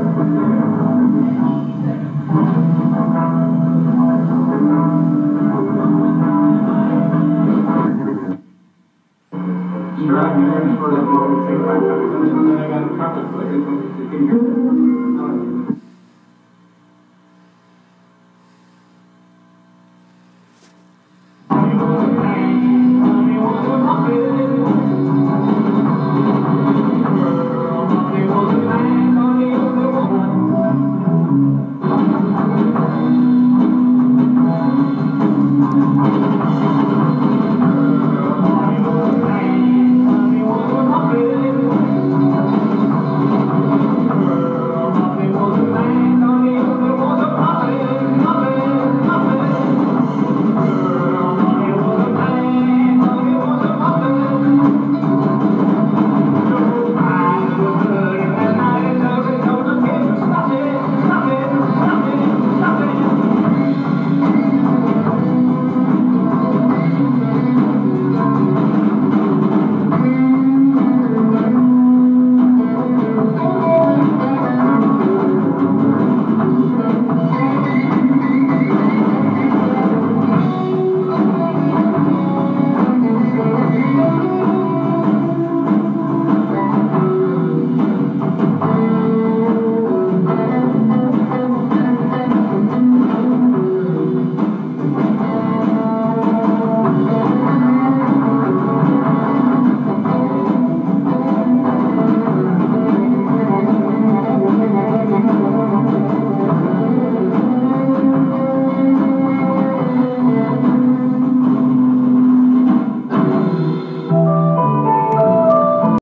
Sure, I'm here for the moment. I got a couple of seconds.